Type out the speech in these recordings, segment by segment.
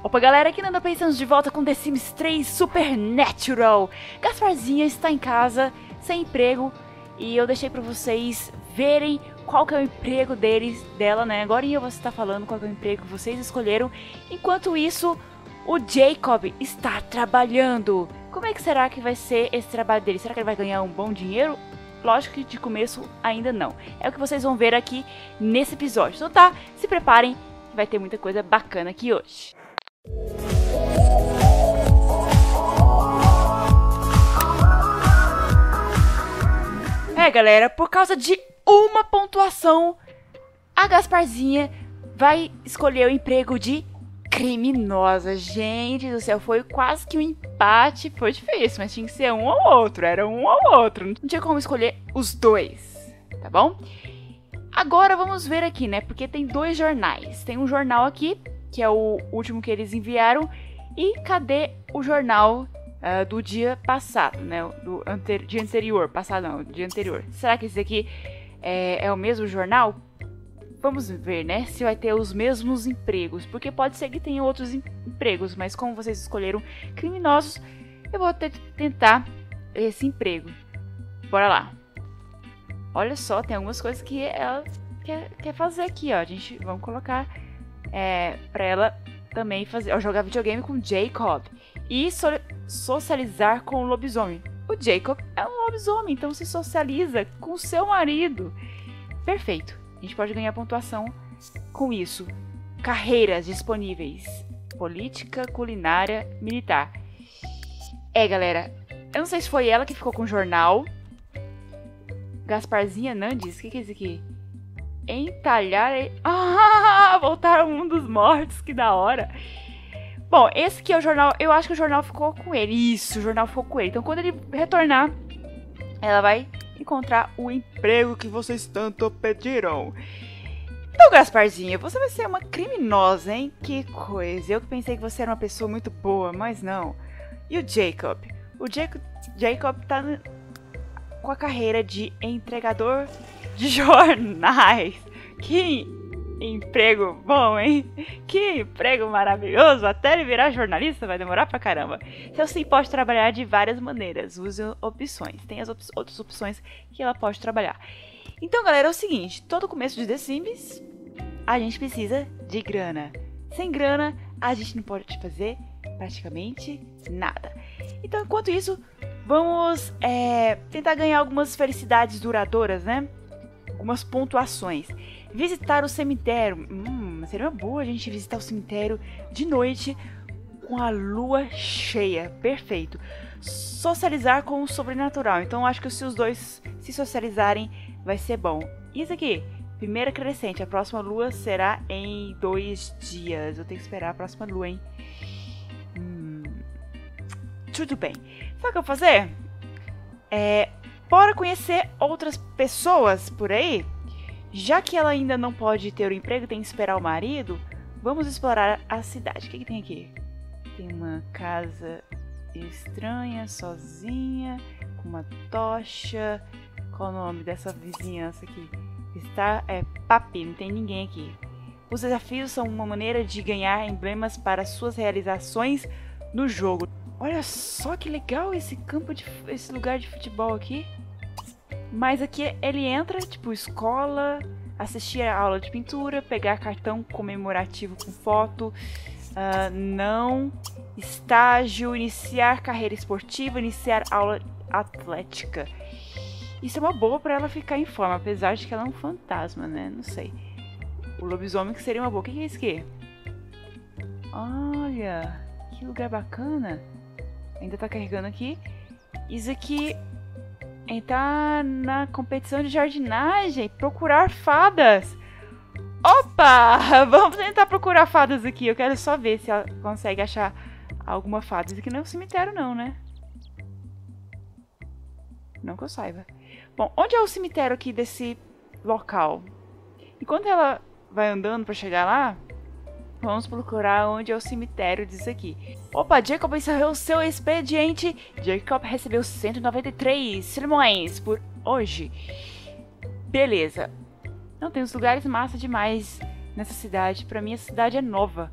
Opa galera, aqui NandaPlay, estamos de volta com The Sims 3 Supernatural. Gasparzinha está em casa, sem emprego, e eu deixei pra vocês verem qual que é o emprego dela, né? Agora eu vou estar falando qual que é o emprego que vocês escolheram. Enquanto isso, o Jacob está trabalhando. Como é que será que vai ser esse trabalho dele? Será que ele vai ganhar um bom dinheiro? Lógico que de começo ainda não. É o que vocês vão ver aqui nesse episódio. Então tá, se preparem, que vai ter muita coisa bacana aqui hoje. É galera, por causa de uma pontuação, a Gasparzinha vai escolher o emprego de criminosa. Gente do céu, foi quase que um empate. Foi difícil, mas tinha que ser um ou outro. Era um ou outro, não tinha como escolher os dois, tá bom? Agora vamos ver aqui, né, porque tem dois jornais. Tem um jornal aqui, que é o último que eles enviaram. E cadê o jornal do dia passado, né? Do dia anterior, passado não, dia anterior. Será que esse aqui é o mesmo jornal? Vamos ver, né? Se vai ter os mesmos empregos. Porque pode ser que tenha outros empregos, mas como vocês escolheram criminosos, eu vou tentar esse emprego. Bora lá. Olha só, tem algumas coisas que ela quer fazer aqui, ó. A gente, vamos colocar... pra ela também fazer, ó, jogar videogame com Jacob e socializar com o lobisomem. O Jacob é um lobisomem, então se socializa com seu marido. Perfeito, a gente pode ganhar pontuação com isso. Carreiras disponíveis: política, culinária, militar. É galera, eu não sei se foi ela que ficou com o jornal. Gasparzinha Nandes, o que é isso aqui? Entalhar... Ah, voltar ao mundo dos mortos, que da hora. Bom, esse aqui é o jornal, eu acho que o jornal ficou com ele. Isso, o jornal ficou com ele. Então quando ele retornar, ela vai encontrar o emprego que vocês tanto pediram. Então Gasparzinha, você vai ser uma criminosa, hein? Que coisa, eu que pensei que você era uma pessoa muito boa, mas não. E o Jacob? O Jacob tá com a carreira de entregador de jornais. Que emprego bom, hein? Que emprego maravilhoso. Até ele virar jornalista vai demorar pra caramba. Então sim, pode trabalhar de várias maneiras. Use opções. Tem as outras opções que ela pode trabalhar. Então galera, é o seguinte. Todo começo de The Sims, a gente precisa de grana. Sem grana, a gente não pode fazer praticamente nada. Então enquanto isso, vamos tentar ganhar algumas felicidades duradouras, né? Algumas pontuações. Visitar o cemitério. Seria uma boa a gente visitar o cemitério de noite com a lua cheia. Perfeito. Socializar com o sobrenatural. Então acho que se os dois se socializarem vai ser bom. E isso aqui? Primeira crescente. A próxima lua será em 2 dias. Eu tenho que esperar a próxima lua, hein? Tudo bem. Sabe o que eu vou fazer? Bora conhecer outras pessoas por aí? Já que ela ainda não pode ter o emprego, tem que esperar o marido, vamos explorar a cidade. O que tem aqui? Tem uma casa estranha, sozinha, com uma tocha. Qual o nome dessa vizinhança aqui? Está papi, não tem ninguém aqui. Os desafios são uma maneira de ganhar emblemas para suas realizações no jogo. Olha só que legal esse campo, esse lugar de futebol aqui. Mas aqui ele entra, tipo, escola, assistir a aula de pintura, pegar cartão comemorativo com foto, não, estágio, iniciar carreira esportiva, iniciar aula atlética. Isso é uma boa pra ela ficar em forma, apesar de que ela é um fantasma, né? Não sei. O lobisomem que seria uma boa. O que é isso aqui? Olha, que lugar bacana. Ainda tá carregando aqui. Isso aqui... Entrar na competição de jardinagem. Procurar fadas. Opa! Vamos tentar procurar fadas aqui. Eu quero só ver se ela consegue achar alguma fada. Isso aqui não é um cemitério não, né? Não que eu saiba. Bom, onde é o cemitério aqui desse local? Enquanto ela vai andando pra chegar lá, vamos procurar onde é o cemitério disso aqui. Opa, Jacob encerrou seu expediente. Jacob recebeu 193 sermões por hoje. Beleza. Não tem uns lugares massa demais nessa cidade. Pra mim, a cidade é nova.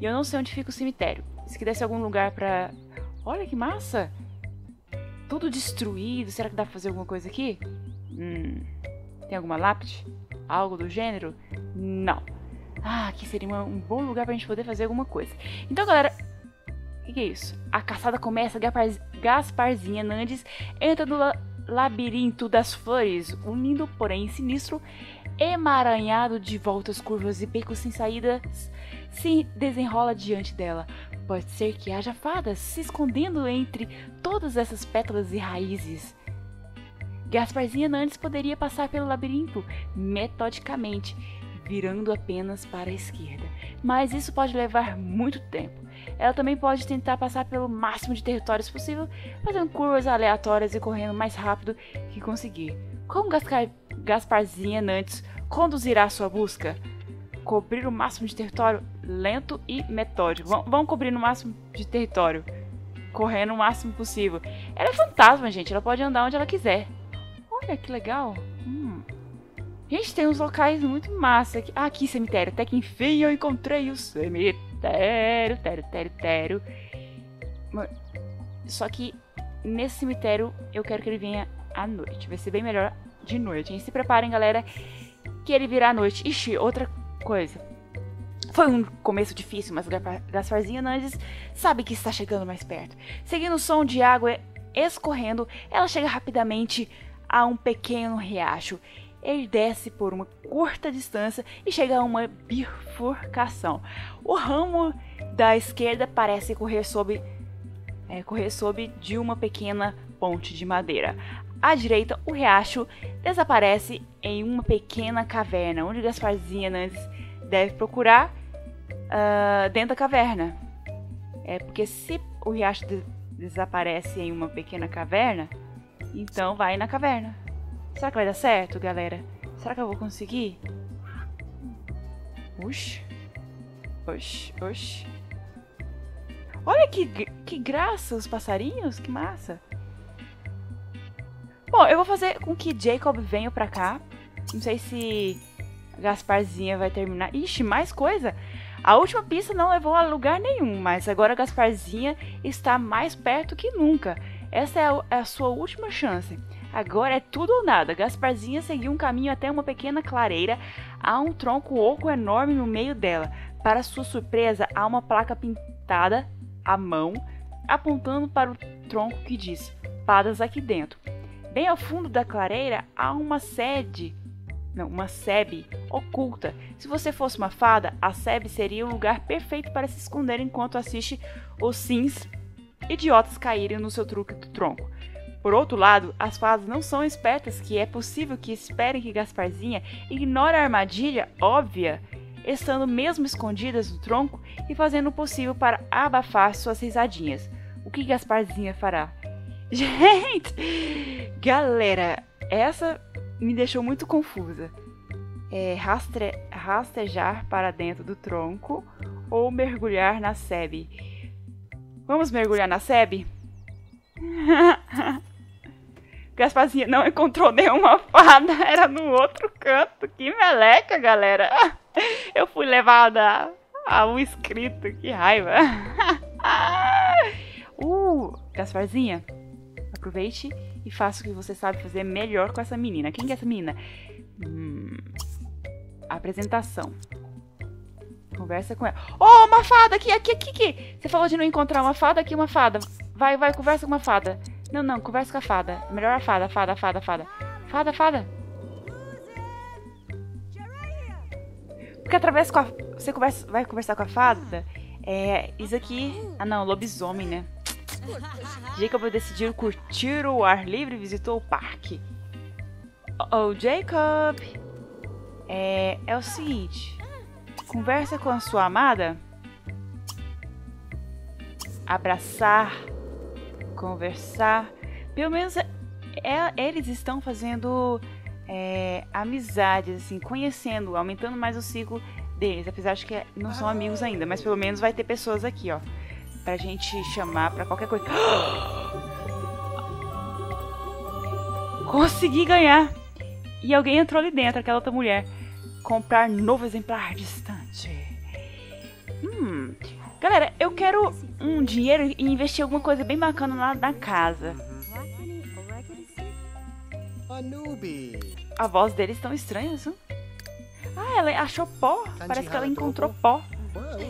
E eu não sei onde fica o cemitério. Se quisesse algum lugar pra... Olha que massa! Tudo destruído. Será que dá pra fazer alguma coisa aqui? Tem alguma lápide? Algo do gênero? Não. Ah, aqui seria um bom lugar pra gente poder fazer alguma coisa. Então, galera... O que é isso? A caçada começa. Gasparzinha Nandes entra no labirinto das flores, unindo, porém sinistro, emaranhado de voltas, curvas e becos sem saídas, se desenrola diante dela. Pode ser que haja fadas se escondendo entre todas essas pétalas e raízes. Gasparzinha Nandes poderia passar pelo labirinto metodicamente, virando apenas para a esquerda, mas isso pode levar muito tempo. Ela também pode tentar passar pelo máximo de territórios possível, fazendo curvas aleatórias e correndo mais rápido que conseguir. Como Gasparzinha Nantes conduzirá sua busca? Cobrir o máximo de território lento e metódico. Vamos cobrir no máximo de território, correndo o máximo possível. Ela é fantasma, gente. Ela pode andar onde ela quiser. Olha que legal. Gente, tem uns locais muito massa aqui. Ah, aqui, cemitério. Até que enfim eu encontrei o cemitério. Só que nesse cemitério eu quero que ele venha à noite. Vai ser bem melhor de noite, hein? Se preparem, galera, que ele virá à noite. Ixi, outra coisa. Foi um começo difícil, mas Gasparzinha Nandes sabe que está chegando mais perto. Seguindo o som de água escorrendo, ela chega rapidamente a um pequeno riacho. Ele desce por uma curta distância e chega a uma bifurcação. O ramo da esquerda parece correr sob de uma pequena ponte de madeira. À direita, o riacho desaparece em uma pequena caverna, onde Gasparzinha Nandes deve procurar dentro da caverna. É porque se o riacho desaparece em uma pequena caverna, então vai na caverna. Será que vai dar certo, galera? Será que eu vou conseguir? Oxi. Oxi, oxi. Olha que graça os passarinhos, que massa. Bom, eu vou fazer com que Jacob venha pra cá. Não sei se Gasparzinha vai terminar. Ixi, mais coisa. A última pista não levou a lugar nenhum, mas agora Gasparzinha está mais perto que nunca. Essa é a sua última chance. Agora é tudo ou nada. Gasparzinha seguiu um caminho até uma pequena clareira. Há um tronco oco enorme no meio dela. Para sua surpresa, há uma placa pintada à mão, apontando para o tronco que diz: "Fadas aqui dentro". Bem ao fundo da clareira, há uma sebe oculta. Se você fosse uma fada, a sebe seria o lugar perfeito para se esconder enquanto assiste os sims idiotas caírem no seu truque do tronco. Por outro lado, as fadas não são espertas, que é possível que esperem que Gasparzinha ignore a armadilha óbvia, estando mesmo escondidas no tronco e fazendo o possível para abafar suas risadinhas. O que Gasparzinha fará? Gente! Galera, essa me deixou muito confusa. É rastejar para dentro do tronco ou mergulhar na sebe? Vamos mergulhar na sebe? Gasparzinha não encontrou nenhuma fada, era no outro canto. Que meleca, galera. Eu fui levada a um escrito, que raiva. Gasparzinha, aproveite e faça o que você sabe fazer melhor com essa menina. Quem que é essa menina? Apresentação. Conversa com ela. Oh, uma fada aqui, aqui, aqui, aqui. Você falou de não encontrar uma fada, aqui uma fada. Vai, vai, conversa com uma fada. Não, não, conversa com a fada. Melhor a fada, fada, fada, fada. Fada, fada. Porque através com a... Você vai conversar com a fada? É... Isso aqui... Ah, não, lobisomem, né? Jacob decidiu curtir o ar livre e visitou o parque. Oh, Jacob. É o seguinte... Conversa com a sua amada. Abraçar. Conversar. Pelo menos eles estão fazendo amizades, assim, conhecendo, aumentando mais o ciclo deles. Apesar de que não são amigos ainda, mas pelo menos vai ter pessoas aqui, ó, pra gente chamar pra qualquer coisa. Consegui ganhar. E alguém entrou ali dentro, aquela outra mulher. Comprar novo exemplar distante. Galera, eu quero um dinheiro e investir em alguma coisa bem bacana lá na casa. A voz deles tão estranha, assim. Ah, ela achou pó. Parece que ela encontrou pó.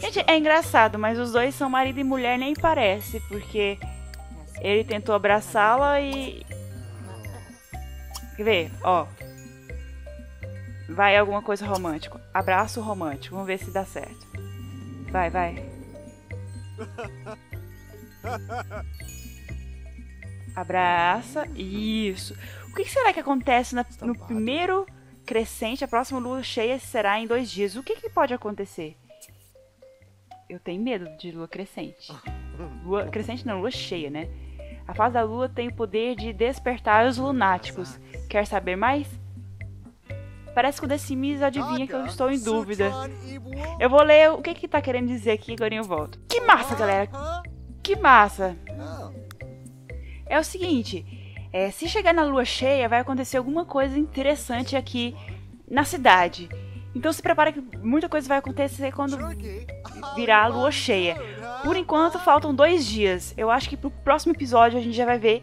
Gente, é engraçado, mas os dois são marido e mulher, nem parece. Porque ele tentou abraçá-la e... Quer ver? Ó. Vai alguma coisa romântica. Abraço romântico. Vamos ver se dá certo. Vai, vai. Abraça. Isso. O que será que acontece no primeiro crescente? A próxima lua cheia será em 2 dias. O que, que pode acontecer? Eu tenho medo de lua crescente. Lua crescente não, lua cheia, né? A fase da lua tem o poder de despertar os lunáticos. Quer saber mais? Parece que o The Sims adivinha que eu estou em dúvida. Eu vou ler o que tá querendo dizer aqui, agora eu volto. Que massa, galera! Que massa! É o seguinte, se chegar na lua cheia, vai acontecer alguma coisa interessante aqui na cidade. Então se prepara que muita coisa vai acontecer quando virar a lua cheia. Por enquanto, faltam 2 dias. Eu acho que pro próximo episódio a gente já vai ver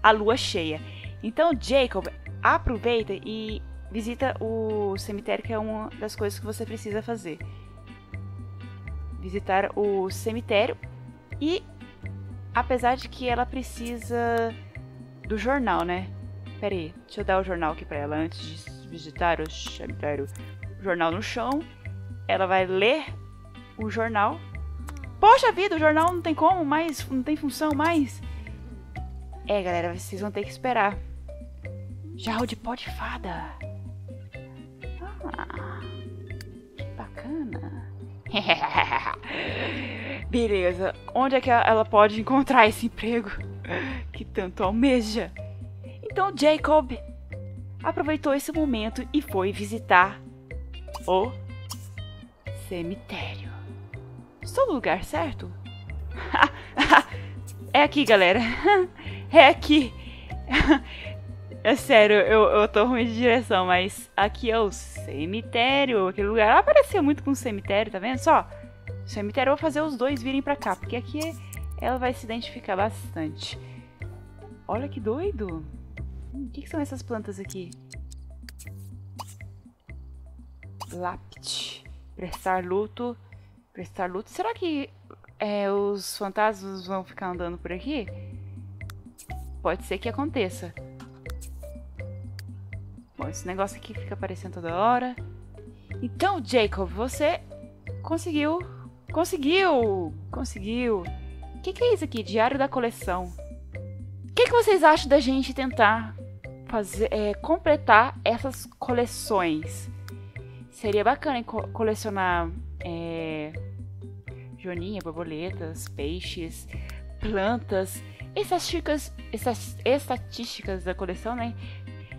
a lua cheia. Então, Jacob, aproveita e... visita o cemitério, que é uma das coisas que você precisa fazer. Visitar o cemitério. E, apesar de que ela precisa do jornal, né? Pera aí, deixa eu dar o jornal aqui pra ela antes de visitar o cemitério. O jornal no chão. Ela vai ler o jornal. Poxa vida, o jornal não tem como mais, não tem função mais. É, galera, vocês vão ter que esperar. Jarro de pó de fada. Ah, que bacana. Beleza. Onde é que ela pode encontrar esse emprego que tanto almeja? Então Jacob aproveitou esse momento e foi visitar o cemitério. Estou no lugar certo? É aqui, galera. É aqui. É sério, eu tô ruim de direção, mas aqui é o cemitério, aquele lugar. Ela parecia muito com o cemitério, tá vendo? Só, cemitério, eu vou fazer os dois virem pra cá, porque aqui ela vai se identificar bastante. Olha que doido. O que são essas plantas aqui? Lápide. Prestar luto. Prestar luto. Será que os fantasmas vão ficar andando por aqui? Pode ser que aconteça. Bom, esse negócio aqui fica aparecendo toda hora. Então, Jacob, você conseguiu. Conseguiu. O que que é isso aqui? Diário da coleção. O que que vocês acham da gente tentar fazer, completar essas coleções? Seria bacana colecionar joaninha, borboletas, peixes, plantas. Essas estatísticas da coleção, né?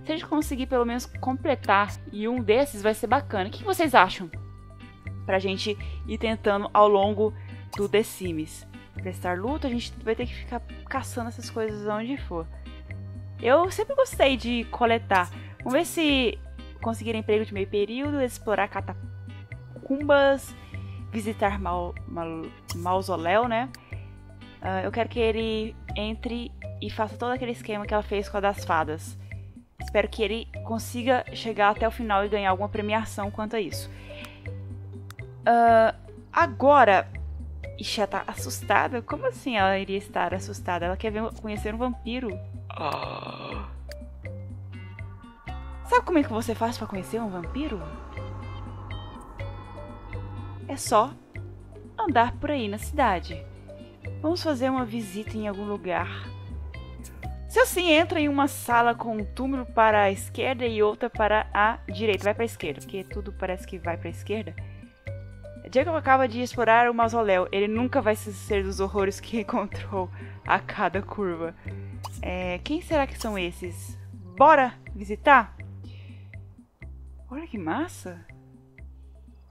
Se a gente conseguir pelo menos completar e um desses vai ser bacana. O que vocês acham? Pra gente ir tentando ao longo do The Sims. Prestar luta, a gente vai ter que ficar caçando essas coisas onde for. Eu sempre gostei de coletar. Vamos ver se conseguir emprego de meio período, explorar catacumbas, visitar mausoléu, né? Eu quero que ele entre e faça todo aquele esquema que ela fez com a das fadas. Espero que ele consiga chegar até o final e ganhar alguma premiação quanto a isso. Agora... Ixi, ela tá assustada? Como assim ela iria estar assustada? Ela quer conhecer um vampiro. Sabe como é que você faz pra conhecer um vampiro? É só andar por aí na cidade. Vamos fazer uma visita em algum lugar. Se assim, entra em uma sala com um túmulo para a esquerda e outra para a direita. Vai para a esquerda, porque tudo parece que vai para a esquerda. Jacob acaba de explorar o mausoléu. Ele nunca vai se esquecer dos horrores que encontrou a cada curva. Quem será que são esses? Bora visitar? Olha que massa!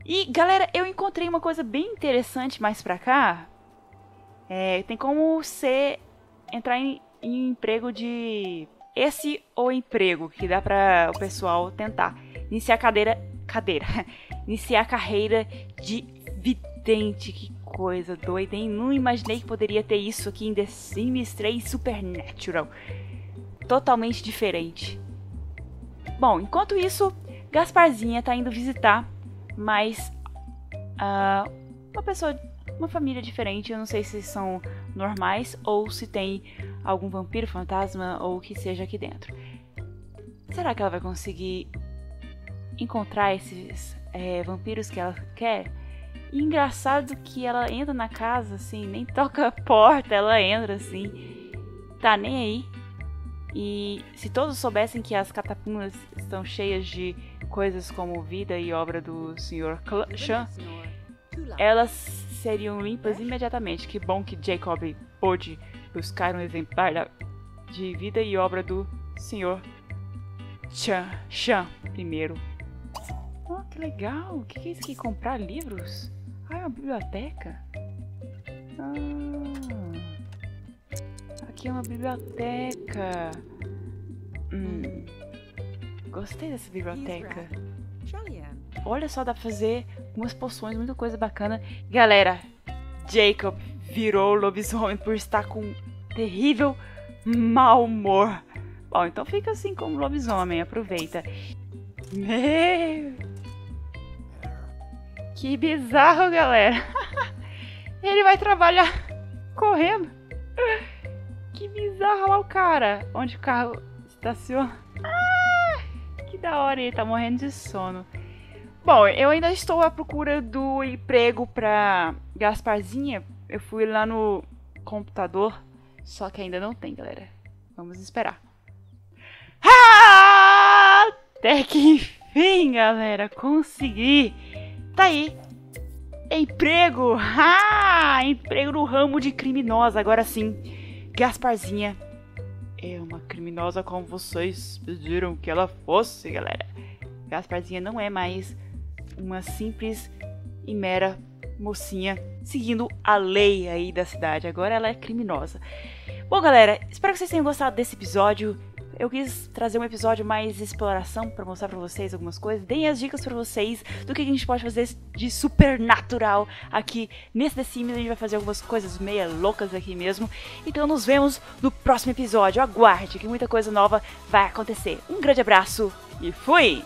E, galera, eu encontrei uma coisa bem interessante mais pra cá. Tem como você entrar em emprego de... Esse ou emprego, que dá pra o pessoal tentar. Iniciar a carreira de vidente. Que coisa doida, hein? Não imaginei que poderia ter isso aqui em The Sims 3 Supernatural. Totalmente diferente. Bom, enquanto isso, Gasparzinha tá indo visitar, mas uma pessoa, uma família diferente. Eu não sei se são normais ou se tem algum vampiro, fantasma ou o que seja aqui dentro. Será que ela vai conseguir encontrar esses vampiros que ela quer? E engraçado que ela entra na casa assim, nem toca a porta, ela entra assim, tá nem aí. E se todos soubessem que as catapumas estão cheias de coisas como vida e obra do Sr. Chan, elas seriam limpas imediatamente. Que bom que Jacob pôde buscar um exemplar de vida e obra do Sr. Chan primeiro. Oh, que legal! O que é isso aqui? Comprar livros? Ah, é uma biblioteca? Ah, aqui é uma biblioteca. Gostei dessa biblioteca. Olha só, dá pra fazer umas poções, muita coisa bacana. Galera, Jacob virou lobisomem por estar com um terrível mau humor. Bom, então fica assim como lobisomem, aproveita. Meu! Que bizarro, galera! Ele vai trabalhar correndo! Que bizarro, olha lá o cara! Onde o carro estaciona? Ah, que da hora, ele tá morrendo de sono. Bom, eu ainda estou à procura do emprego pra Gasparzinha. Eu fui lá no computador, só que ainda não tem, galera. Vamos esperar. Ah! Até que enfim, galera, consegui! Tá aí, emprego, emprego no ramo de criminosa, agora sim, Gasparzinha é uma criminosa como vocês pediram que ela fosse, galera. Gasparzinha não é mais uma simples e mera mocinha seguindo a lei aí da cidade, agora ela é criminosa. Bom, galera, espero que vocês tenham gostado desse episódio. Eu quis trazer um episódio mais de exploração pra mostrar pra vocês algumas coisas. Deem as dicas pra vocês do que a gente pode fazer de Supernatural aqui nesse The Sims. A gente vai fazer algumas coisas meio loucas aqui mesmo. Então nos vemos no próximo episódio. Aguarde que muita coisa nova vai acontecer. Um grande abraço e fui!